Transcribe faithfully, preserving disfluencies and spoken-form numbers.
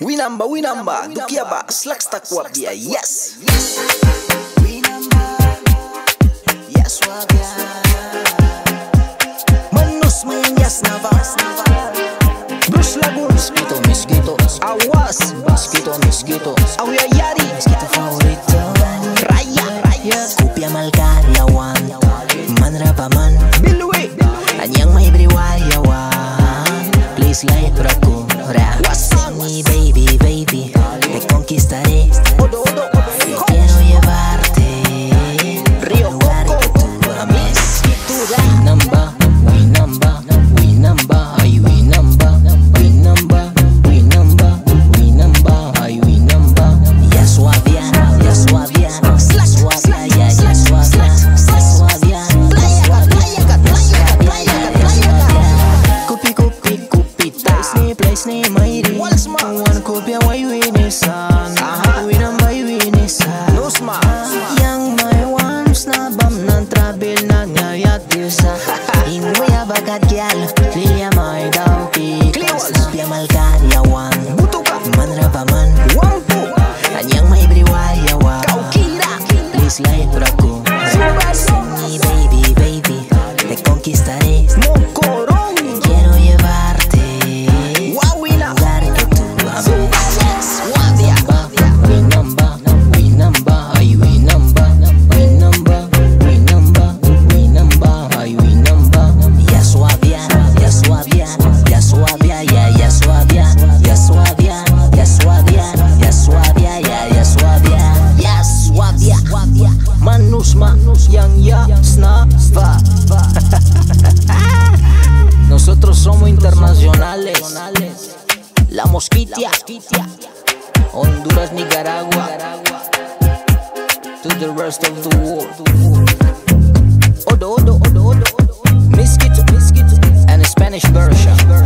Winamba winamba dukiaba slacks takwa bia yes. Winamba yes wabia. Manus menyas navas dus lagu Miskito Miskito awas Miskito Miskito au ya yari Miskito favorito raya raya kupia malkan lawan manra paman Bilwi anyang may briwaya wa please like braku ra mi baby baby te conquistaré odo odo odo quiero llevarte río largo tu ames tu winamba winamba winamba ay winamba winamba winamba winamba ay winamba ya suavia ya suavia slash suavia ya ya suavia suavia playa playa playa playa kupi kupi kupita sni play sni mai Wan kopya wai winisan Winamba winisan Yang may wans na bam ng travel na ngayat yusa Inguya bagat gyal Liya may daw kikas Pia malkan yawan Manra paman Anyang may briwayawa Please light braku Sini baby baby Te conquistaré Quiero llevarte Yang ya snava. Nosotros somos internacionales. La Mosquitia, Honduras, Nicaragua, to the rest of the world. Odo odo odo odo. Miskito, miskito, and a Spanish version.